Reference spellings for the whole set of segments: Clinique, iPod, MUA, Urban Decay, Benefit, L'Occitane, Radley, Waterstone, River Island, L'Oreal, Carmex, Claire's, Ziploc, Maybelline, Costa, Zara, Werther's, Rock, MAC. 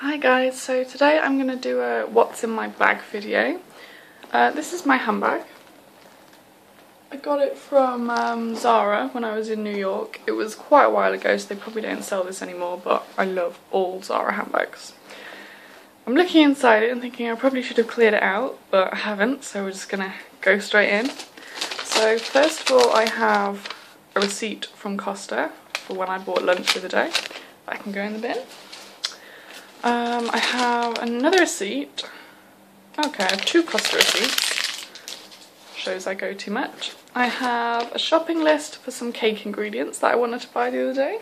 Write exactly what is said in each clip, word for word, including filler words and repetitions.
Hi guys, so today I'm going to do a what's in my bag video. Uh, this is my handbag. I got it from um, Zara when I was in New York. It was quite a while ago, so they probably don't sell this anymore, but I love all Zara handbags. I'm looking inside it and thinking I probably should have cleared it out, but I haven't, so we're just going to go straight in. So first of all, I have a receipt from Costa for when I bought lunch the other day. That can go in the bin. Um, I have another receipt. Okay, I have two Costa receipts. Shows I go too much. I have a shopping list for some cake ingredients that I wanted to buy the other day.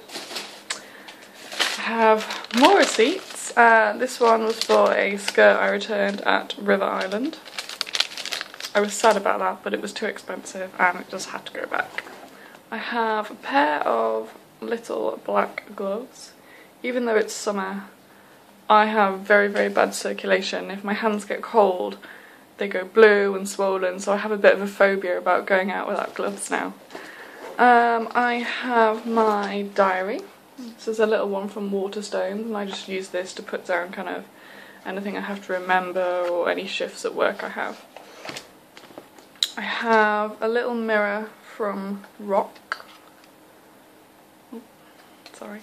I have more receipts. Uh, this one was for a skirt I returned at River Island. I was sad about that, but it was too expensive and it just had to go back. I have a pair of little black gloves. Even though it's summer, I have very, very bad circulation. If my hands get cold, they go blue and swollen, so I have a bit of a phobia about going out without gloves now. Um, I have my diary. This is a little one from Waterstone, and I just use this to put down kind of anything I have to remember or any shifts at work I have. I have a little mirror from Rock. Oh, sorry.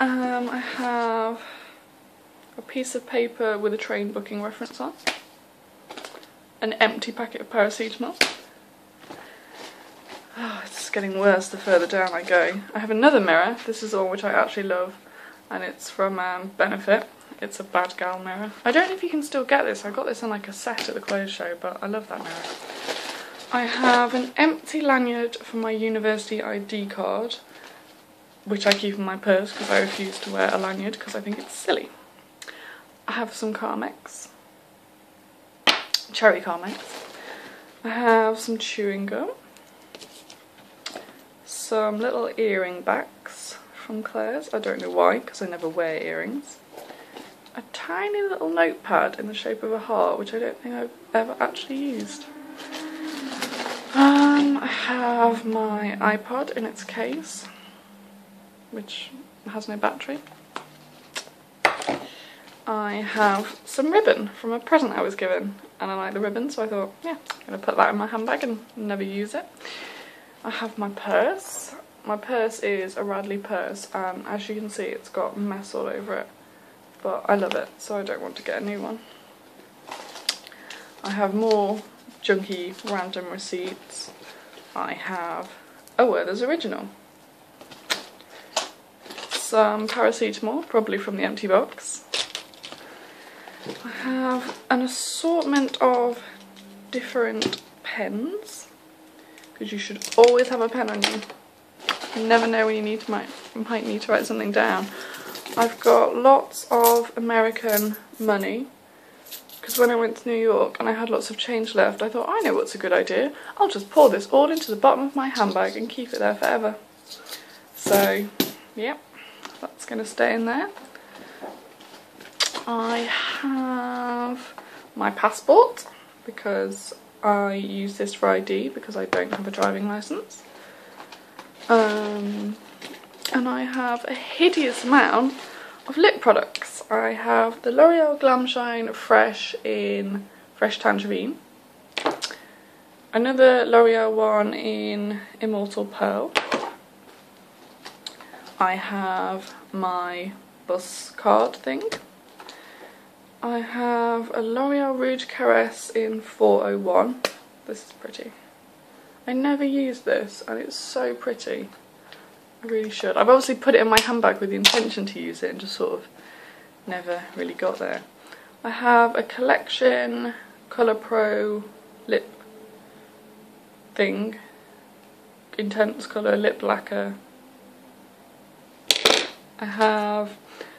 um, I have a piece of paper with a train booking reference on, an empty packet of paracetamol. Oh, it's getting worse the further down I go. I have another mirror. This is one which I actually love, and it's from um, Benefit. It's a bad gal mirror. I don't know if you can still get this. I got this on like a set at the clothes show, but I love that mirror. I have an empty lanyard for my university I D card, which I keep in my purse because I refuse to wear a lanyard because I think it's silly. I have some Carmex, cherry Carmex. I have some chewing gum, some little earring backs from Claire's. I don't know why, because I never wear earrings. A tiny little notepad in the shape of a heart, which I don't think I've ever actually used. Um, I have my iPod in its case, which has no battery. I have some ribbon from a present I was given, and I like the ribbon, so I thought, yeah, I'm going to put that in my handbag and never use it. I have my purse. My purse is a Radley purse, and as you can see, it's got mess all over it, but I love it, so I don't want to get a new one. I have more junky random receipts. I have a Werther's original, some paracetamol, probably from the empty box. I have an assortment of different pens, because you should always have a pen on you. You never know when you need to might, might need to write something down. I've got lots of American money, because when I went to New York and I had lots of change left, I thought, I know what's a good idea. I'll just pour this all into the bottom of my handbag and keep it there forever. So, yep, that's going to stay in there. I have my passport, because I use this for I D because I don't have a driving licence. Um, and I have a hideous amount of lip products. I have the L'Oreal Glam Shine Fresh in Fresh Tangerine, another L'Oreal one in Immortal Pearl. I have my bus card thing. I have a L'Oreal Rouge Caresse in four oh one. This is pretty. I never use this, and it's so pretty. I really should. I've obviously put it in my handbag with the intention to use it and just sort of never really got there. I have a Collection Colour Pro lip thing. Intense colour lip lacquer. I have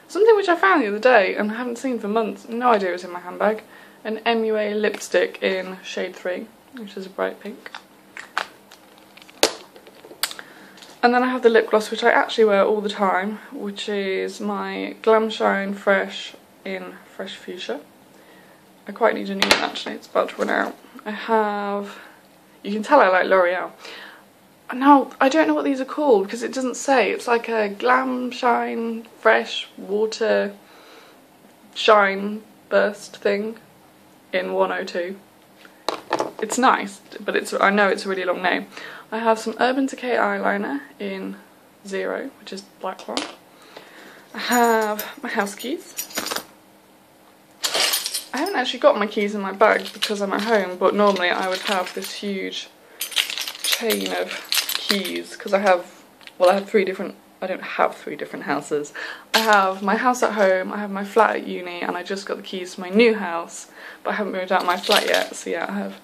something which I found the other day and I haven't seen for months, no idea it was in my handbag, an M U A lipstick in shade three, which is a bright pink. And then I have the lip gloss which I actually wear all the time, which is my Glam Shine Fresh in Fresh Fuchsia. I quite need a new one actually, it's about to run out. I have, you can tell I like L'Oreal. Now, I don't know what these are called because it doesn't say. It's like a Glam Shine Fresh Water shine burst thing in one oh two. It's nice, but it's, I know it's a really long name. I have some Urban Decay eyeliner in Zero, which is the black one. I have my house keys. I haven't actually got my keys in my bag because I'm at home, but normally I would have this huge chain of keys because I have, well, I have three different, I don't have three different houses. I have my house at home, I have my flat at uni, and I just got the keys to my new house, but I haven't moved out my flat yet. So yeah, I have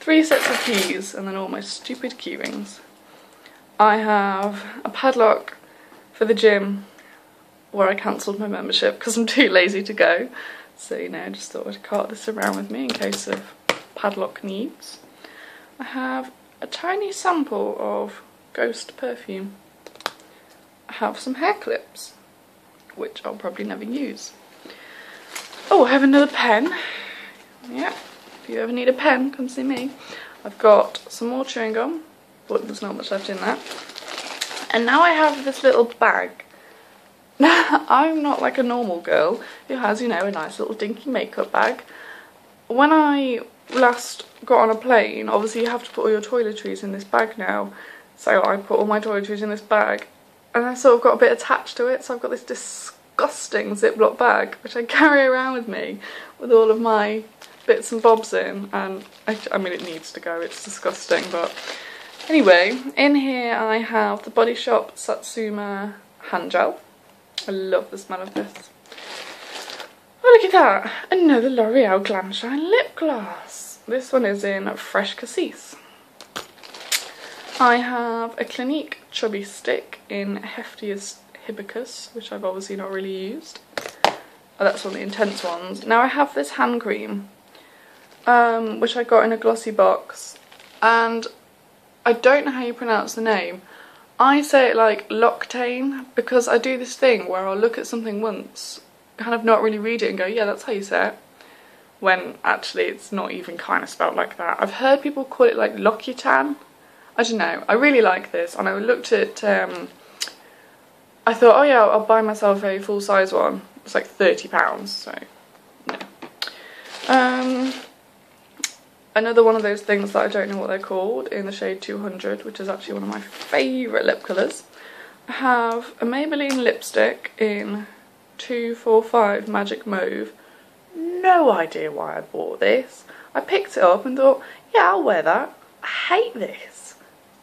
three sets of keys and then all my stupid key rings. I have a padlock for the gym where I cancelled my membership because I'm too lazy to go. So, you know, I just thought I'd cart this around with me in case of padlock needs. I have a tiny sample of Ghost perfume. I have some hair clips, which I'll probably never use. Oh, I have another pen. Yeah, if you ever need a pen, come see me. I've got some more chewing gum. Look, there's not much left in that. And now I have this little bag. Now, I'm not like a normal girl who has, you know, a nice little dinky makeup bag. When I last got on a plane, obviously you have to put all your toiletries in this bag now. So I put all my toiletries in this bag and I sort of got a bit attached to it. So I've got this disgusting Ziploc bag, which I carry around with me with all of my bits and bobs in. And I, I mean, it needs to go, it's disgusting. But anyway, in here I have the Body Shop Satsuma hand gel. I love the smell of this. Oh, look at that, another L'Oreal Glam Shine lip gloss. This one is in Fresh Cassis. I have a Clinique Chubby Stick in Heftiest Hibiscus, which I've obviously not really used. Oh, that's one of the intense ones. Now I have this hand cream, um, which I got in a glossy box, and I don't know how you pronounce the name. I say it like L'Occitane because I do this thing where I'll look at something once, kind of not really read it and go, yeah, that's how you say it, when actually it's not even kind of spelled like that. I've heard people call it like L'Occitane. I don't know. I really like this, and I looked at, um, I thought, oh yeah, I'll buy myself a full size one. It's like thirty pounds, so no. Um, Another one of those things that I don't know what they're called in the shade two hundred, which is actually one of my favourite lip colours. I have a Maybelline lipstick in two forty-five Magic Mauve. No idea why I bought this. I picked it up and thought, yeah, I'll wear that. I hate this.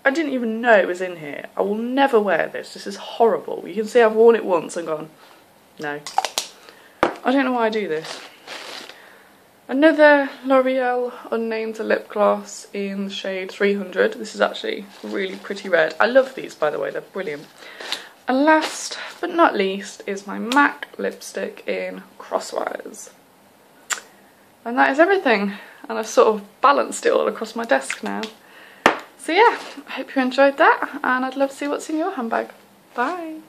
I didn't even know it was in here. I will never wear this. This is horrible. You can see I've worn it once and gone, no. I don't know why I do this. Another L'Oreal Unnamed lip gloss in shade three hundred. This is actually really pretty red. I love these, by the way, they're brilliant. And last but not least is my MAC lipstick in Crosswise. And that is everything. And I've sort of balanced it all across my desk now. So yeah, I hope you enjoyed that, and I'd love to see what's in your handbag. Bye.